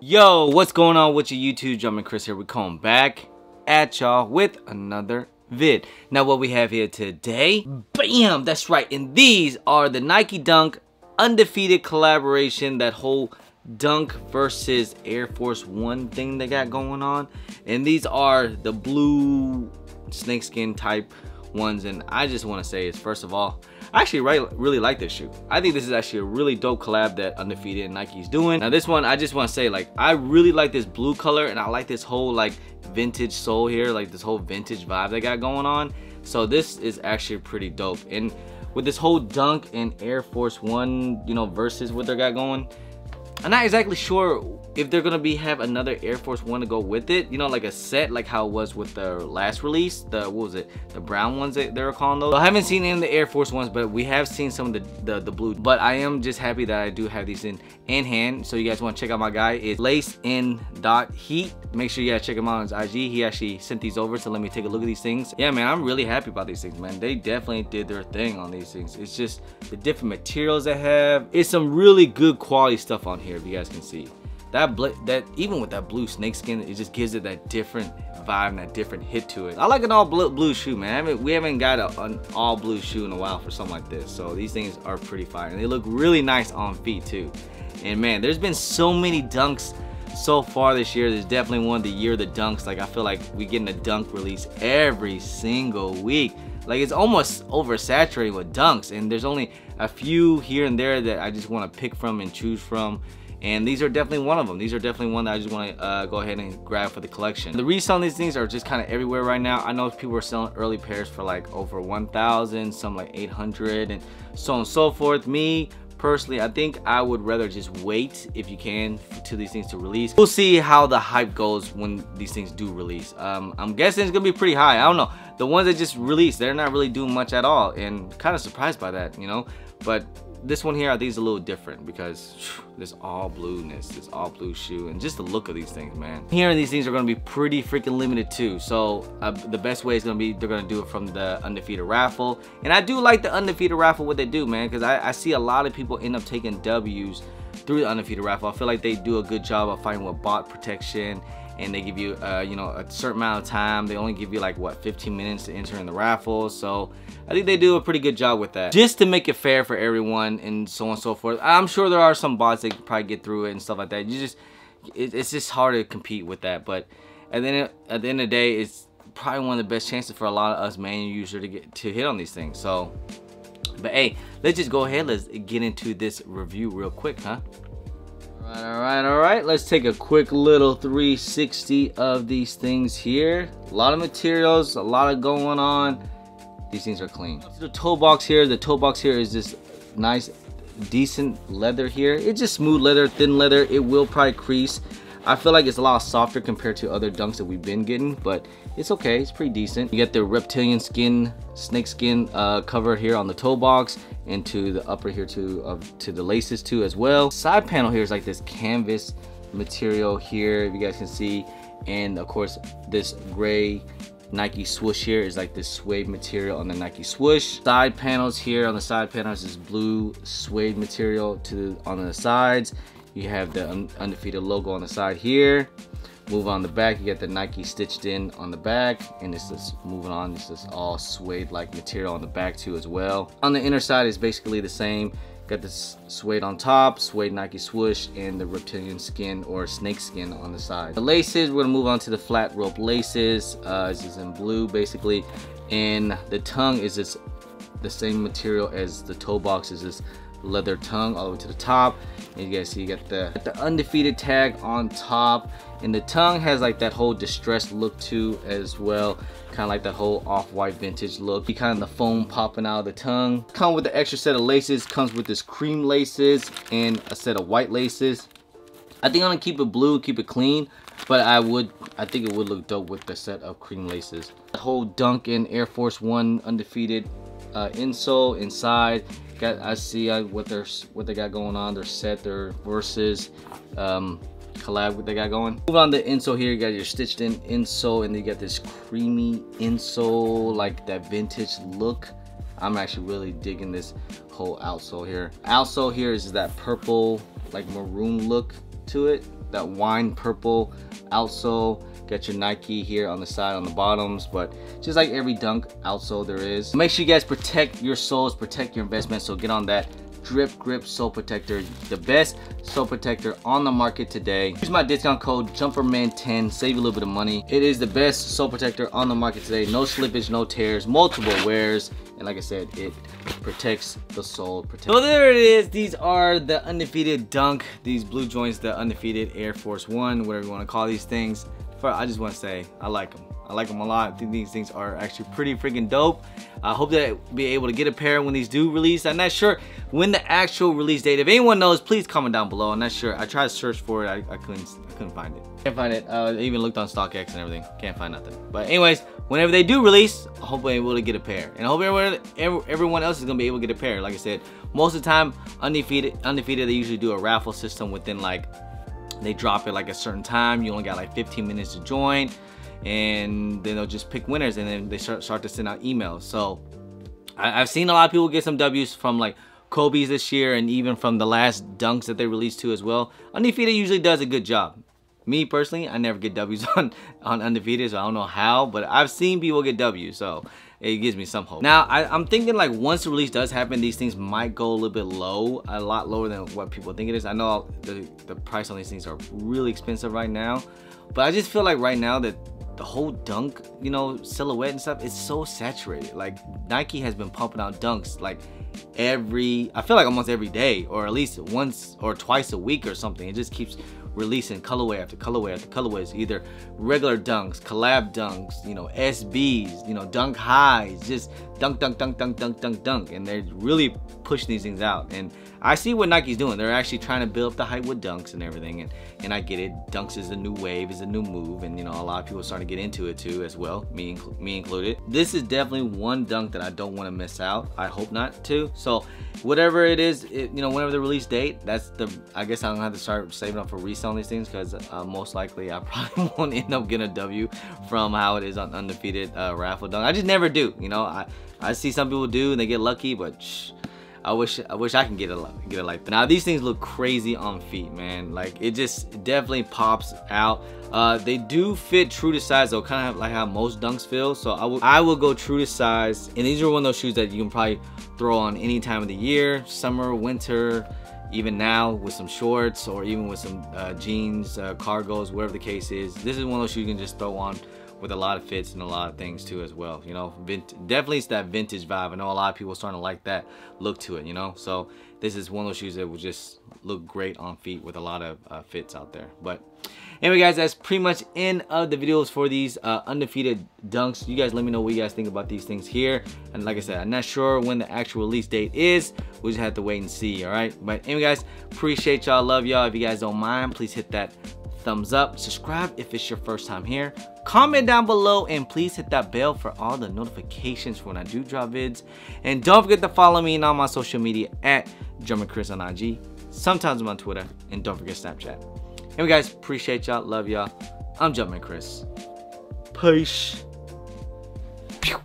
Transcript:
Yo, what's going on with your YouTube? JumperMan Kris here. We're coming back at y'all with another vid. Now what we have here today, bam, that's right, and these are the Nike Dunk Undefeated collaboration, that whole Dunk versus Air Force One thing they got going on. And these are the blue snakeskin type ones, and I just want to say is, first of all, I actually really like this shoe. I think this is actually a really dope collab that Undefeated and Nike's doing. Now this one, I just want to say, like, I really like this blue color, and I like this whole like vintage sole here, like this whole vintage vibe they got going on. So this is actually pretty dope. And with this whole Dunk and Air Force One, you know, versus what they got going, I'm not exactly sure if they're gonna have another Air Force One to go with it, you know, like a set, like how it was with the last release, the, what was it, the brown ones that they were calling those. So I haven't seen any of the Air Force Ones, but we have seen some of the blue. But I am just happy that I do have these in hand. So you guys want to check out my guy, it's LaceN.Heat. Make sure you guys check him out on his IG. He actually sent these over, so let me take a look at these things. Yeah, man, I'm really happy about these things, man. They definitely did their thing on these things. It's just the different materials they have. It's some really good quality stuff on here, if you guys can see. That even with that blue snakeskin, it just gives it that different vibe and that different hit to it. I like an all blue shoe, man. We haven't got an all blue shoe in a while for something like this. So these things are pretty fire, and they look really nice on feet too. And man, there's been so many Dunks so far this year. There's definitely one of the year of the Dunks. Like, I feel like we getting a Dunk release every single week. Like, it's almost oversaturated with Dunks, and there's only a few here and there that I just want to pick from and choose from. And these are definitely one of them. These are definitely one that I just want to go ahead and grab for the collection. The resale, these things are just kind of everywhere right now. I know people are selling early pairs for like over 1,000, some like 800, and so on and so forth. Me personally, I think I would rather just wait, if you can, to these things to release. We'll see how the hype goes when these things do release. I'm guessing it's gonna be pretty high. I don't know. The ones that just released, they're not really doing much at all, and kind of surprised by that, you know. But this one here, I think, is a little different because this all blueness, this all blue shoe, and just the look of these things, man. Here, these things are gonna be pretty freaking limited too. So the best way is gonna be, they're gonna do it from the Undefeated raffle. And I do like the Undefeated raffle, what they do, man, because I see a lot of people end up taking W's through the Undefeated raffle. I feel like they do a good job of fighting with bot protection, and they give you, you know, a certain amount of time. They only give you like, what, 15 minutes to enter in the raffle. So I think they do a pretty good job with that, just to make it fair for everyone, and so on and so forth. I'm sure there are some bots that can probably get through it and stuff like that. You just, it's just hard to compete with that. But at the end of the day, it's probably one of the best chances for a lot of us manual user to get to hit on these things. So, but hey, let's just go ahead. Let's get into this review real quick, huh? All right, let's take a quick little 360 of these things here. A lot of materials, a lot of going on. These things are clean. The toe box here, is this nice, decent leather here. It's just smooth leather, thin leather. It will probably crease. I feel like it's a lot softer compared to other Dunks that we've been getting, but it's okay, it's pretty decent. You got the reptilian skin, snake skin cover here on the toe box, and to the upper here too, to the laces too as well. Side panel here is like this canvas material here, if you guys can see. And of course, this gray Nike swoosh here is like this suede material on the Nike swoosh. Side panels here, on the side panels is blue suede material on the sides. You have the Undefeated logo on the side here. Move on the back, you get the Nike stitched in on the back, and it's just moving on. It's just all suede like material on the back too as well. On the inner side is basically the same. Got this suede on top, suede Nike swoosh, and the reptilian skin or snake skin on the side. The laces, we're gonna move on to the flat rope laces. This is in blue basically, and the tongue is just the same material as the toe box. Is this leather tongue all the way to the top, and you guys see you got the Undefeated tag on top, and the tongue has like that whole distressed look too as well, kind of like that whole off-white vintage look. You kind of the foam popping out of the tongue. Come with the extra set of laces, comes with this cream laces and a set of white laces. I think I'm gonna keep it blue, keep it clean, but I think it would look dope with the set of cream laces. The whole Dunk and Air Force One Undefeated insole inside. I see what they got going on, their set, their versus collab, what they got going. Move on the insole here, you got your stitched in insole, and you got this creamy insole, like that vintage look. I'm actually really digging this whole outsole here. Outsole here is that purple, like maroon look to it. that wine purple outsole. Got your Nike here on the side on the bottoms, but just like every Dunk outsole there is. Make sure you guys protect your soles, protect your investments, so get on that Drip Grip sole protector, the best sole protector on the market today. Use my discount code JumperMan10, save you a little bit of money. It is the best sole protector on the market today. No slippage, no tears, multiple wears, and like I said, it protects the sole. So there it is. These are the Undefeated Dunk, these blue joints, the Undefeated Air Force One, whatever you want to call these things. I just want to say I like them. I like them a lot. I think these things are actually pretty freaking dope. I hope that I'll be able to get a pair when these do release. I'm not sure when the actual release date. If anyone knows, please comment down below. I'm not sure. I tried to search for it. I couldn't find it. Can't find it. I even looked on StockX and everything. Can't find nothing. But anyways, whenever they do release, I hope I'm able to get a pair. And I hope everyone else is gonna be able to get a pair. Like I said, most of the time, Undefeated, they usually do a raffle system within like, they drop it like a certain time. You only got like 15 minutes to join, and then they'll just pick winners, and then they start to send out emails. So I've seen a lot of people get some W's from like Kobe's this year, and even from the last Dunks that they released too as well. Undefeated usually does a good job. Me personally, I never get W's on Undefeated, so I don't know how, but I've seen people get W's, so it gives me some hope. Now, I'm thinking like once the release does happen, these things might go a little bit low, a lot lower than what people think it is. I know the price on these things are really expensive right now, but I just feel like right now that the whole Dunk, you know, silhouette and stuff, it's so saturated. Like Nike has been pumping out Dunks like I feel like almost every day, or at least once or twice a week or something. It just keeps releasing colorway after colorway after colorways, either regular Dunks, collab Dunks, you know, SBs, you know, Dunk highs, just dunk. And they're really pushing these things out. And I see what Nike's doing. They're actually trying to build up the hype with Dunks and everything. And I get it. Dunks is a new wave, is a new move. And you know, a lot of people are starting to get into it too as well, me included. This is definitely one Dunk that I don't want to miss out. I hope not to. So whatever it is, you know, whenever the release date, that's the, I guess I'm gonna have to start saving up for resale on these things, because most likely I probably won't end up getting a W from how it is on Undefeated raffle Dunk. I just never do, you know. I see some people do and they get lucky, but I wish I can get a like. Now these things look crazy on feet, man. Like it just definitely pops out. They do fit true to size though, kind of like how most Dunks feel. So I will go true to size. And these are one of those shoes that you can probably throw on any time of the year, summer, winter, even now with some shorts or even with some jeans, cargos, whatever the case is. This is one of those shoes you can just throw on with a lot of fits and a lot of things too as well, you know. Definitely it's that vintage vibe. I know a lot of people are starting to like that look to it, you know. So this is one of those shoes that will just look great on feet with a lot of fits out there. But anyway guys, that's pretty much end of the videos for these Undefeated Dunks. You guys let me know what you guys think about these things here. And like I said, I'm not sure when the actual release date is. We'll just have to wait and see, all right? But anyway guys, appreciate y'all, love y'all. If you guys don't mind, please hit that thumbs up, subscribe if it's your first time here, comment down below, and please hit that bell for all the notifications for when I do drop vids. And don't forget to follow me on all my social media at JumperMan Kris on IG, sometimes I'm on Twitter, and don't forget Snapchat. Anyway guys, appreciate y'all, love y'all. I'm JumperMan Kris. Peace.